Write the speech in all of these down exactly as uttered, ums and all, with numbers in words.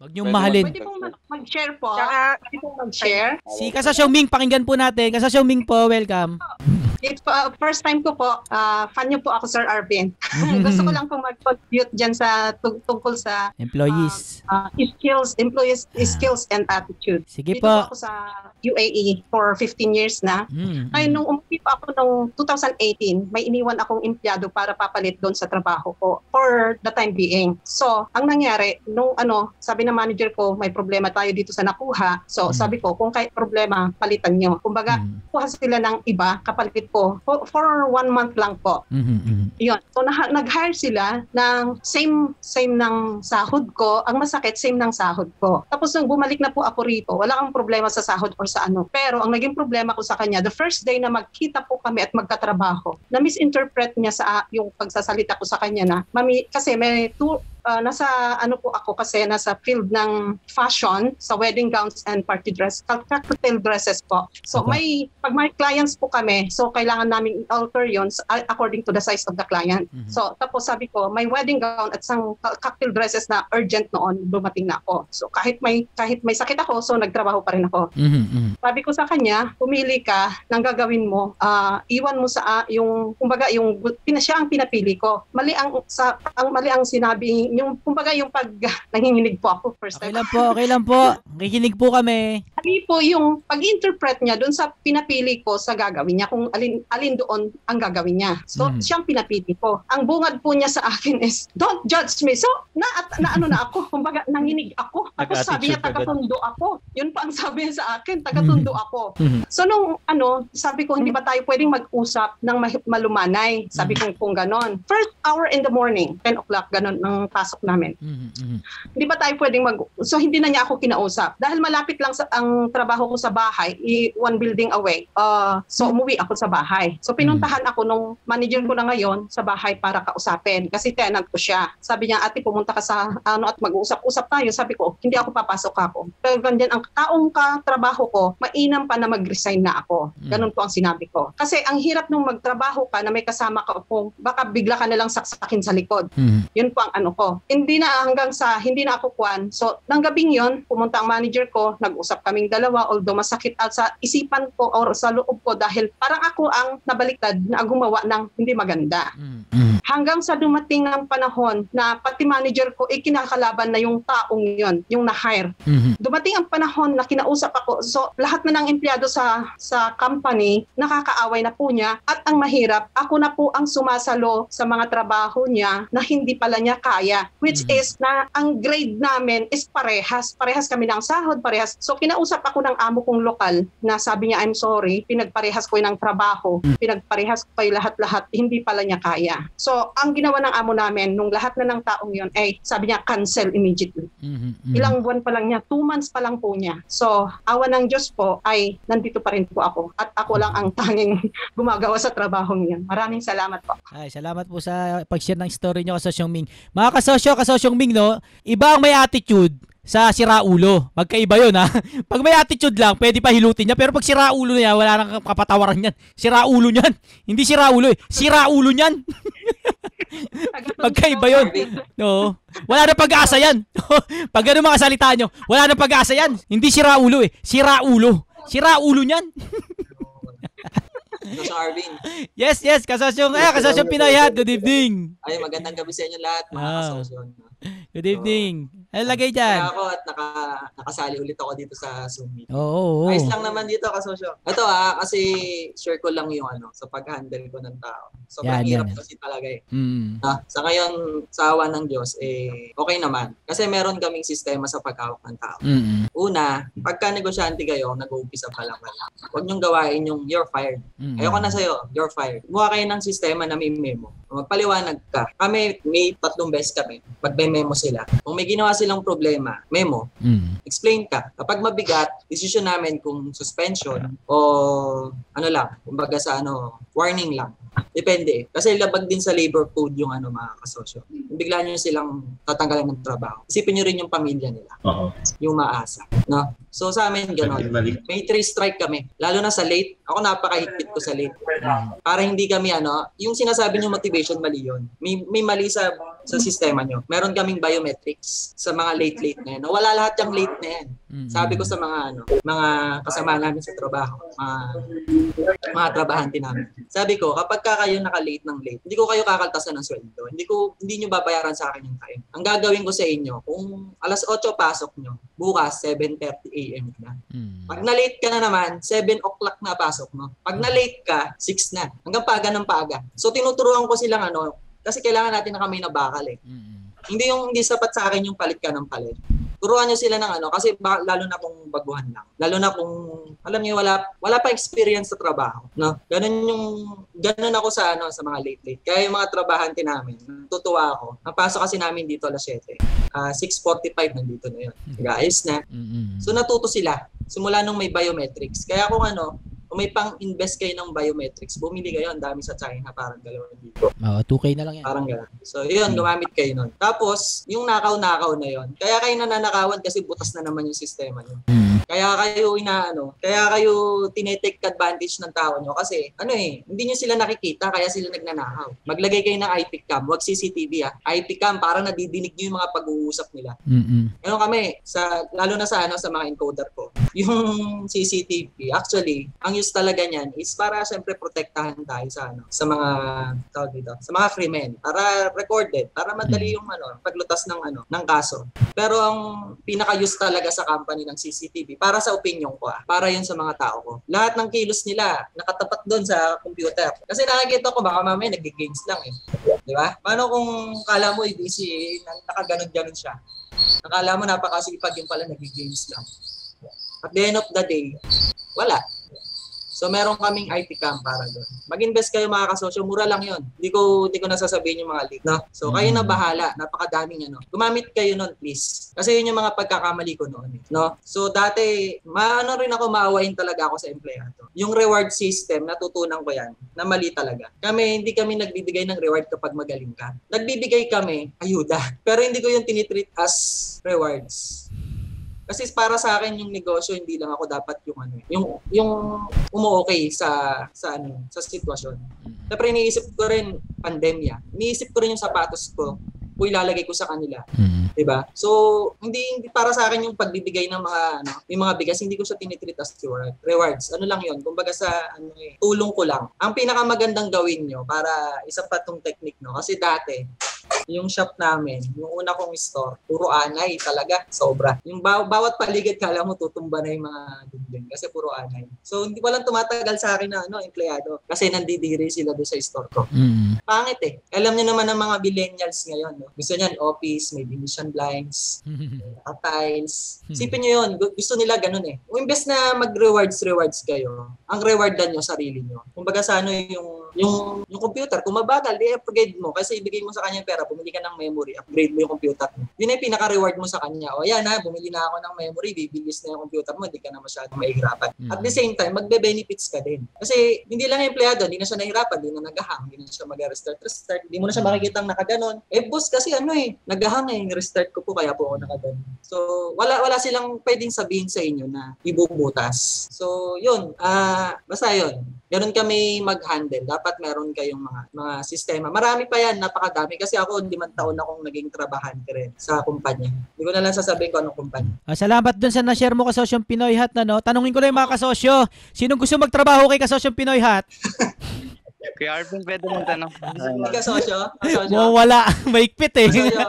Huwag niyong mahalin. Pwede pong mag-share po. Pwede pong mag-share. Si Kasosyo Ming, pakinggan po natin. Kasosyo Ming po, welcome. It's uh, first time ko po. Uh, fan niyo po ako, Sir Arvin. Gusto ko lang pong mag-contribute dyan sa tug tungkol sa employees. Uh, uh, skills, employees, skills and attitude. Sige Dito po. Dito po ako sa U A E for fifteen years na. Mm-hmm. Ay, nung umuwi pa ako noong two thousand eighteen, may iniwan akong empleyado para papalit doon sa trabaho ko for the time being. So, ang nangyari, nung ano, sabi na manager ko, may problema tayo dito sa nakuha. So, mm. sabi ko, kung kahit problema, palitan nyo. Kumbaga, mm. kuha sila ng iba, kapalit ko. For, for one month lang po. Mm-hmm, mm-hmm. Yun. So, nag-hire sila ng same, same ng sahod ko. Ang masakit, same ng sahod ko. Tapos, nung bumalik na po ako rito, wala kang problema sa sahod or sa ano. Pero, ang naging problema ko sa kanya, the first day na magkita po kami at magkatrabaho, na-misinterpret niya sa yung pagsasalita ko sa kanya na, mami, kasi may two, Uh, nasa ano po ako kasi nasa field ng fashion sa wedding gowns and party dress, cocktail dresses po. So okay. may pag may clients po kami, so kailangan namin alter yun according to the size of the client. Mm-hmm. So tapos sabi ko, may wedding gown at sang cocktail dresses na urgent noon, dumating na ako. So kahit may kahit may sakit ako, so nagtrabaho pa rin ako. Mm-hmm. Sabi ko sa kanya, pumili ka ng gagawin mo, uh, iwan mo sa uh, yung kumbaga yung siya ang pinapili ko. Mali ang sa ang mali ang sinabi yung kumbaga yung pag nanginginig po ako first time. Okay lang po, okay lang po. Nakikinig po kami. Hindi po yung pag-interpret niya doon sa pinapili ko sa gagawin niya kung alin alin doon ang gagawin niya. So mm. siyang pinapili ko. Ang bungad po niya sa akin is, don't judge me. So na, at, na ano na ako, kumbaga nanginig ako. Tapos sabi niya taga-tundo ako. Yun pa ang sabi niya sa akin, taga-tundo ako. Mm. So nung ano, sabi ko hindi ba tayo pwedeng mag-usap ng malumanay? Sabi ko kung ganon. First hour in the morning, ten o'clock ganon ng pasok namin. Mm-hmm. Hindi ba tayo pwedeng mag... So, hindi na niya ako kinausap. Dahil malapit lang sa, ang trabaho ko sa bahay, one building away. Uh, so, umuwi ako sa bahay. So, pinuntahan mm-hmm. ako nung manager ko na ngayon sa bahay para kausapin. Kasi tenant ko siya. Sabi niya, ate, pumunta ka sa ano at mag-uusap-usap tayo. Sabi ko, hindi ako papasok ako. Pero ganyan, ang taong katrabaho ko, mainam pa na mag-resign na ako. Ganun po ang sinabi ko. Kasi ang hirap nung magtrabaho ka na may kasama ka kung baka bigla ka nalang saksakin sa likod. Mm-hmm. Yun po ang ano ko. Hindi na hanggang sa hindi na ako kuwan. So, nang gabing yon pumunta ang manager ko, nag-usap kaming dalawa, although masakit at sa isipan ko or sa loob ko dahil parang ako ang nabaliktad na gumawa ng hindi maganda. Mm-hmm. Hanggang sa dumating ng panahon na pati manager ko, eh, kinakalaban na yung taong yon yung na-hire. Mm-hmm. Dumating ang panahon na kinausap ako, so lahat na ng empleyado sa sa company, nakakaaway na po niya at ang mahirap, ako na po ang sumasalo sa mga trabaho niya na hindi pala niya kaya. Which mm-hmm. is na ang grade namin is parehas. Parehas kami ng sahod, parehas. So kinausap ako ng amo kong lokal na sabi niya, I'm sorry, pinagparehas ko ng trabaho, mm-hmm. pinagparehas ko kayo lahat-lahat, hindi pala niya kaya. So So, ang ginawa ng amo namin, nung lahat na ng taong yun, ay sabi niya, cancel immediately. Mm-hmm, mm-hmm. Ilang buwan pa lang niya, two months pa lang po niya. So, awa ng Diyos po ay nandito pa rin po ako. At ako lang ang tanging gumagawa sa trabahong yun. Maraming salamat po. Ay, salamat po sa pag-share ng story niyo, Kasosyong Ming. Mga kasosyo, Kasosyong Ming, no? Iba ang may attitude sa siraulo. Magkaiba yun, ha? Pag may attitude lang, pwede pa hilutin niya. Pero pag siraulo niya, wala nang kapatawaran niyan. Siraulo niyan. Hindi siraulo, eh. Siraulo niyan. Magkaiba yun. No. Wala na pag-aasa yan. Pag gano'n mga salita nyo, wala na pag-aasa yan. Hindi siraulo, eh. Siraulo. Siraulo niyan. Kasosyo Arvin. Yes, yes. Kasosyong, ah, Kasosyong Pinoy Hat. Good evening. Ay, magandang gabi sa inyo lahat, mga kasosyon. Good evening. Ano lagay dyan? Kaya ako at naka, nakasali ulit ako dito sa Zoom meeting. Oo. Oh, oh. Ayos lang naman dito, Kasosyo. Ito ah, kasi share ko lang yung ano, sa pag-handle ko ng tao. Sobrang yeah, hirap yeah. kasi talaga eh. Mm. Ah, sa ngayon, sa awa ng Diyos, eh, okay naman. Kasi meron kaming sistema sa pag-hawak ng tao. Mm-hmm. Una, pagka negosyante kayo, nag-uumpisa pa lang pala. Huwag niyong gawain yung you're fired. Mm-hmm. Ayoko na sa'yo, you're fired. Buha kayo ng sistema na may memo. Magpaliwanag ka. Kami, may tatlong beses kami. Magbe-memo sila. Kung may ginawa silang problema, memo. Mm. Explain ka. Kapag mabigat, decision namin kung suspension o ano lang, kumbaga sa ano, warning lang. Depende. Kasi labag din sa labor code yung ano mga kasosyo. Bigla nyo silang tatanggalan ng trabaho. Isipin nyo rin yung pamilya nila. Uh-huh. Yung maasa. No? So sa amin, gano'n. May three strike kami. Lalo na sa late Ako napakahigpit ko sa late. Para hindi kami ano, yung sinasabi niyo motivation, mali yun. May, may mali sa, sa sistema niyo. Meron kaming biometrics sa mga late-late na yan. Wala lahat yung late na yan. Sabi ko sa mga ano, mga kasama namin sa trabaho, mga, mga trabahante namin. Sabi ko, kapag ka kayo naka-late ng late, hindi ko kayo kakaltasan ng sweldo. Hindi ko hindi niyo babayaran sa akin yung time. Ang gagawin ko sa inyo, kung alas otso pasok niyo, bukas seven thirty a m na. Pag na-late ka na naman, seven o'clock na pasok mo. Pag na-late ka, six na. Hanggang paga ng paga. So tinuturuan ko silang ano, kasi kailangan natin na kami na bakal eh. Mm-hmm. Hindi yung hindi sapat sa akin yung palit ka ng palit. Turuan nyo sila ng ano, kasi ba, lalo na kung baguhan lang. Lalo na kung, alam niyo wala, wala pa experience sa trabaho. No? Ganun yung, ganun ako sa ano, sa mga late-late. Kaya yung mga trabahante namin, natutuwa ako. Ang pasok kasi namin dito alas siyete. Uh, six forty-five nandito na yun. Guys na. So natuto sila. Simula nung may biometrics. Kaya kung ano, kung may pang-invest kayo ng biometrics, bumili kayo, ang dami sa China, parang dalawang dito. Oh, two K na lang yan. Parang gano'n. So, yun, gumamit kayo nun. Tapos, yung nakaw-nakaw na yun, kaya kayo nananakawan kasi butas na naman yung sistema nyo. Hmm. Kaya kayo inaano, kaya kayo tinetake advantage ng tao nyo kasi, ano eh, hindi nyo sila nakikita, kaya sila nagnanakaw. Maglagay kayo ng I P cam, wag C C T V ah. I P cam, parang nadidinig nyo yung mga pag-uusap nila. Mm-mm. Ano kami, sa, lalo na sa, ano, sa mga encoder ko, yung C C T V, actually, ang talaga niyan is para siyempre protektahan tayo sa ano sa mga tawag dito sa mga krimen para recorded para madali yung ano paglutas ng ano ng kaso. Pero ang pinaka-use talaga sa company ng C C T V para sa opinion ko ah, para yun sa mga tao ko. Lahat ng kilos nila nakatapat doon sa computer. Kasi nakikita ko baka mamaya nagge-games lang eh. 'Di ba? Paano kung kala mo busy nakaganon-ganon siya. Nakala mo napakasipag yung pala nagge-games lang. At the end of the day, wala. So meron kaming I T cam para doon. Mag-invest kayo mga kasosyo, mura lang 'yon. Hindi ko hindi ko nasasabihin yung mga leak, no? So kayo na bahala, napakadaming ano. Gumamit kayo noon, please. Kasi 'yun yung mga pagkakamali ko noon, eh, no? So dati, maano rin ako maawain talaga ako sa empleyado. Yung reward system, natutunan ko 'yan, na mali talaga. Kami hindi kami nagbibigay ng reward kapag magaling ka. Nagbibigay kami ayuda, pero hindi ko 'yun tinitreat as rewards. Kasi para sa akin yung negosyo hindi lang ako dapat yung ano yung yung umo-okay sa sa ano sa sitwasyon. Siyempre iniisip ko rin pandemya. Iniisip ko rin yung sapatos ko kung ilalagay ko sa kanila. Mm-hmm. 'Di ba? So hindi, hindi para sa akin yung pagbibigay ng mga ano, yung mga bigas hindi ko siya tinitreat as rewards. Ano lang 'yon? Kumbaga sa ano eh, tulong ko lang. Ang pinakamagandang gawin niyo para isa pa tong technique no kasi dati yung shop namin, yung una kong store, puro anay talaga, sobra. Yung baw- bawat paligid, kala mo tutumba na yung mga dinding kasi puro anay. So, hindi walang tumatagal sa akin na ano, empleyado kasi nandidiri sila doon sa store ko. Mm. Pangit eh. Alam nyo naman ng mga millennials ngayon. No? Gusto nyan office, may division blinds, tiles. Sipin nyo yun. Gusto nila ganun eh. Imbes na mag-rewards-rewards kayo, ang rewardan nyo sarili nyo. Kumbaga sa ano yung, yung, yung computer, kung mabagal, i-upgrade mo kasi ibigay mo sa kanya pera. Bumili ka ng memory, upgrade mo yung computer mo. Yun ay pinaka-reward mo sa kanya. O yan ha, bumili na ako ng memory, bibilis na yung computer mo, hindi ka na masyadong mahihirapan. Mm-hmm. At the same time, magbe-benefits ka din. Kasi hindi lang yung empleyado, hindi na siya nahihirapan, hindi na nagahang, hindi na siya mag-restart-restart, hindi mo na siya makikitang nakaganon. Eh boss kasi ano eh, nagahang eh, restart ko po kaya po ako nakaganon. So wala wala silang pwedeng sabihin sa inyo na ibubutas. So yun, ah uh, basta yun. Ganun kami mag-handle. Dapat meron kayong mga mga sistema. Marami pa yan, napakadami. Kasi ako, limang taon akong naging trabahante rin sa kumpanya. Hindi ko na lang sasabihin ko anong kumpanya. Ah, salamat dun sa na-share mo, Kasosyong Pinoy Hat. Na, no? Tanungin ko lang mga kasosyo, sinong gusto magtrabaho kay Kasosyong Pinoy Hat? Kuya Arvin, pwede mong tanong. Uh, kasosyo? Kasosyo? Oh, wala. Maikpit eh. Kasosyo?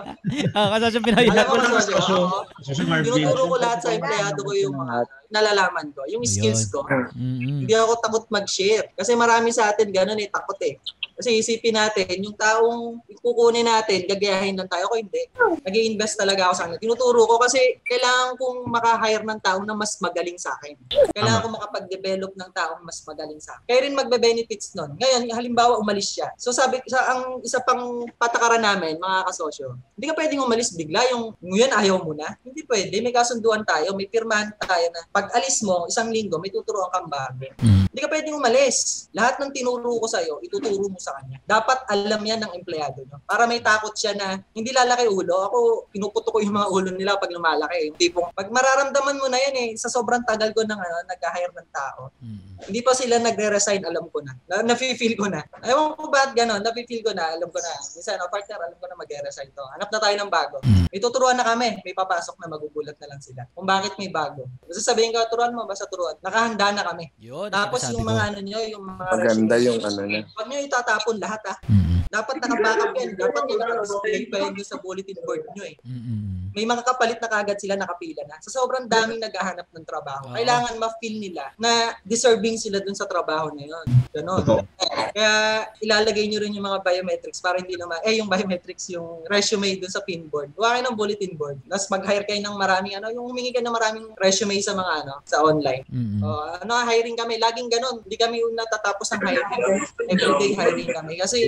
ah, Kasosyong Pinoy Hat. Alam mo, kasosyo? Kasosyo Arvin. Tinuturo ko lahat sa empleyado ko yung mga nalalaman ko, yung skills ko. Mm-hmm. Hindi ako takot mag-share. Kasi marami sa atin ganun eh, takot eh. Kasi isipin natin, yung taong kukunin natin, gagayahin lang tayo. Ako hindi. Nag-i-invest talaga ako sa akin. Tinuturo ko kasi kailangan kong maka-hire ng tao na mas magaling sa akin. Kailangan kong makapag-develop ng tao na mas magaling sa akin. Kaya rin magbe-benefits nun. Ngayon, halimbawa, umalis siya. So sabi, sa, ang isa pang patakaran namin, mga kasosyo, hindi ka pwedeng umalis bigla. Yung ngayon, ayaw mo na. Hindi pwede. May kasunduan tayo. May pirmahan tayo na pag alis mo, isang linggo, may tuturuan kang bago. Hindi ka pwedeng umalis. Lahat ng tinuro ko sa'yo, ituturo mo sa kanya. Dapat alam yan ng empleyado nyo. Para may takot siya na hindi lalaki ulo. Ako, pinuputo ko yung mga ulo nila pag lumalaki. Yung tipong, pag mararamdaman mo na yan eh, sa sobrang tagal ko nang ano, nag-hire ng tao. Mm. Hindi pa sila nagre-resign, alam ko na. Nafe-feel ko na. Ewan ko ba't gano'n, nafe-feel ko na, alam ko na. Minsan, no, partner, alam ko na mag-resign to. Hanap na tayo ng bago. May tuturuan na kami, may papasok na magugulat na lang sila. Kung bakit may bago. Basta sabihin ko, turuan mo, basta turuan. Nakahanda na kami. Yun, tapos yung mga ko. ano nyo, yung mga... Maganda yung ano na. Huwag nyo itatapon lahat ah. Mm-hmm. Dapat nakabackup yan. Dapat naka-display pa yun sa bulletin board nyo eh. Mm-hmm. May mga kapalit na kagad sila, nakapila na. Sa sobrang daming naghahanap ng trabaho. Uh-huh. Kailangan ma-feel nila na deserving sila dun sa trabaho na yun. Ganon. Uh-huh. Kaya ilalagay nyo rin yung mga biometrics para hindi naman, eh yung biometrics, yung resume dun sa pinboard. Huwag kayo ng bulletin board. Tapos mag-hire kayo ng maraming ano, yung humingi ka ng maraming resume sa mga ano, sa online. Mm-hmm. Uh, ano, hiring kami. Laging ganon. Hindi kami yung natatapos ng hiring. Everyday hiring kami. Kasi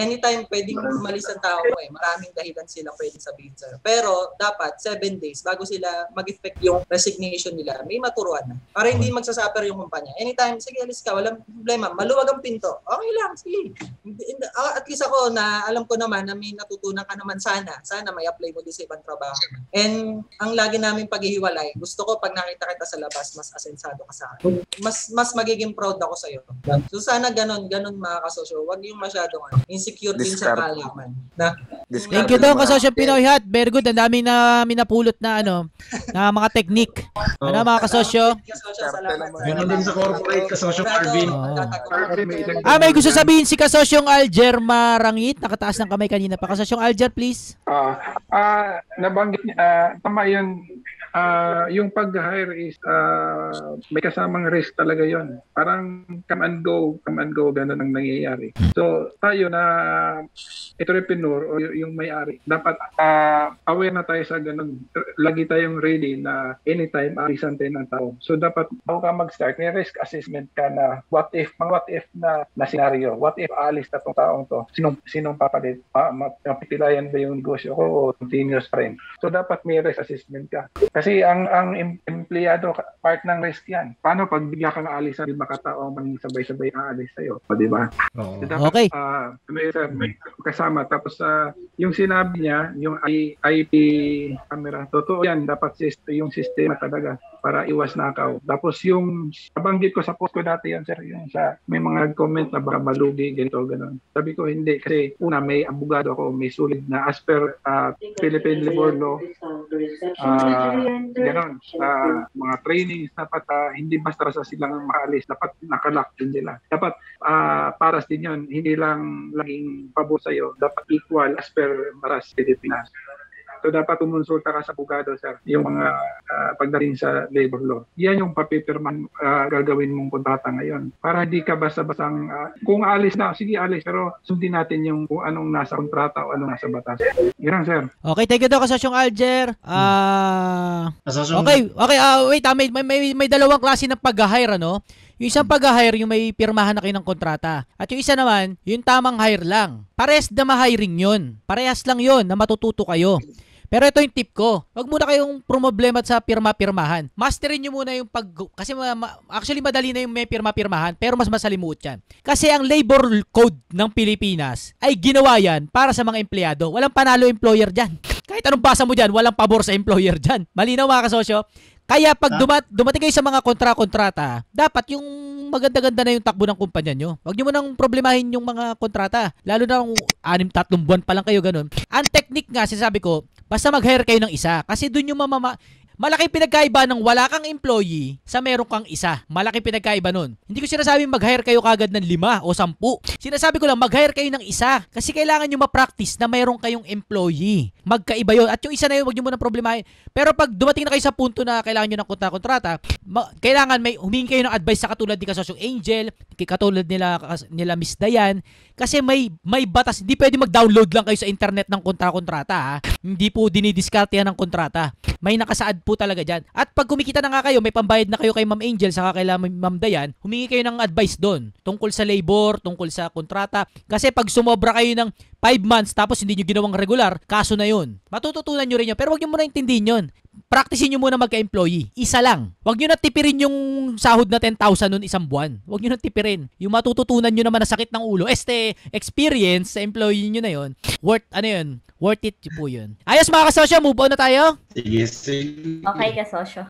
anytime pwedeng umalis ang tao mo eh. Maraming dahilan sila pwedeng sabihin sa'yo. Pero dapat seven days bago sila mag-effect yung resignation nila, may maturuan na. Para hindi magsasuffer yung kumpanya. Anytime, sige alis ka, walang problema. Maluwag ang pinto. Okay lang, sige. At least ako na alam ko naman na may natutunan ka naman sana. Sana may apply mo din sa ibang trabaho. And ang lagi namin paghihiwalay, gusto ko pag nakita kita sa labas, mas asensado ka sa akin. Mas, mas magiging proud ako sa'yo. So sana ganun, ganun mga kasosyo. Huwag yung masyadong ano. Secure din sa kalaman. Na, thank you daw Kasosyo Pinoy Hat. Very good. Ang dami na minapulot na ano, na mga technique. Oh. Ano mga kasosyo? Ganun din sa corporate, Kasosyo Arvin. Ah, may gusto sabihin si Kasosyo Aljer Marangit. Nakataas ng kamay kanina pa. Kasosyo Aljer, please. Ah, uh, uh, nabanggit niya. Uh, tama yun. Uh, yung pag-hire is uh, may kasamang risk talaga yon. Parang come and go, come and go, ganun ang nangyayari. So tayo na entrepreneur o yung may-ari, dapat uh, aware na tayo sa ganun. Lagi tayong ready na anytime arisan tayo ng tao. So dapat bago ka mag-start, may risk assessment ka na what if, pang what if na, na scenario. What if aalis na tong taong to? Sinong, sinong papalit? Ah, mapipilayan ba yung negosyo ko o continuous pa rin? So dapat may risk assessment ka. Kasi ang ang empleyado, part ng risk yan. Paano pag bigla kang aalis sa iba katao, mang sabay-sabay aalis sa'yo? O, diba? Oh. So, dapat, okay. Uh, kasama. Tapos, uh, yung sinabi niya, yung I P camera, totoo yan. Dapat yung sistema talaga para iwas nakaw. Tapos yung nabanggit ko sa post ko dati yan, sir, yung sa may mga comment na baka malugi, ganito, gano'n. Sabi ko, hindi. Kasi una, may abogado ako, may sulit na as per uh, Philippine labor law. Uh, Ganon, uh, mga trainings, dapat uh, hindi basta sa silang makaalis, dapat nakalock din nila. Dapat uh, paras din yun, hindi lang laging pabor sa'yo, dapat equal as per Maras Pilipinas. So dapat umonsulta ka sa abogado, sir, yung mga uh, pagdating sa labor law. Yan yung papipirman uh, gagawin mong kontrata ngayon. Para hindi ka basta-basang, uh, kung alis na, sige alis, pero sundin natin yung kung anong nasa kontrata o anong nasa batas. Yan, sir. Okay, thank you daw, Kasosyong Aljer. Uh, Kasosyong... Okay, okay uh, wait, uh, may, may, may dalawang klase ng pag-hire, ano? Yung isang pag-hire, yung may pirmahan na kayo ng kontrata. At yung isa naman, yung tamang hire lang. Parehas na ma-hiring yun. Parehas lang yun na matututo kayo. Pero ito yung tip ko. Huwag muna kayong problema sa pirma-pirmahan. Masterin nyo muna yung pag... Kasi ma, actually madali na yung may pirma-pirmahan, pero mas masalimuot yan. Kasi ang labor code ng Pilipinas ay ginawa yan para sa mga empleyado. Walang panalo employer dyan. Kahit anong basa mo dyan, walang pabor sa employer dyan. Malinaw mga kasosyo? Kaya pag dumat, dumating kayo sa mga kontra-kontrata, dapat yung maganda-ganda na yung takbo ng kumpanya nyo. Huwag nyo munang problemahin yung mga kontrata. Lalo na kung anim, tatlong buwan pa lang kayo, ganun. Ang technique nga, sinasabi ko, basta mag-hire kayo ng isa. Kasi dun yung mamama... Malaki pinagkaiba ng wala kang employee sa meron kang isa. Malaki pinagkaiba nun. Hindi ko sinasabing mag-hire kayo kagad ng lima o sampu. Sinasabi ko lang mag-hire kayo ng isa kasi kailangan nyo ma-practice na meron kayong employee. Magkaiba yun. At yung isa na yun, wag nyo muna problemahin. Pero pag dumating na kayo sa punto na kailangan nyo ng kontrata, kailangan may humingi kayo ng advice sa katulad ni Kasosyong Angel, katulad nila, nila Miss Diane, kasi may, may batas. Hindi pwede mag-download lang kayo sa internet ng kontra-kontrata. Ha? Hindi po dinidiscount yan ng kontrata. May nakasaad po talaga dyan. At pag kumikita na nga kayo, may pambayad na kayo kay Ma'am Angel saka kay Ma'am Diane, humingi kayo ng advice doon tungkol sa labor, tungkol sa kontrata. Kasi pag sumobra kayo ng five months tapos hindi nyo ginawang regular, kaso na yun. Matututunan nyo rin yun. Pero huwag nyo muna intindihin yun. Practicein nyo muna magka-employee. Isa lang. Huwag nyo na tipirin yung sahod na ten thousand nun isang buwan. Huwag nyo na tipirin. Yung matututunan nyo naman na sakit ng ulo. Este, experience sa employee nyo na yun. Worth, ano yun? Worth it po yun. Ayos mga kasosyo, move on na tayo? Sige, sige. Okay kasosyo.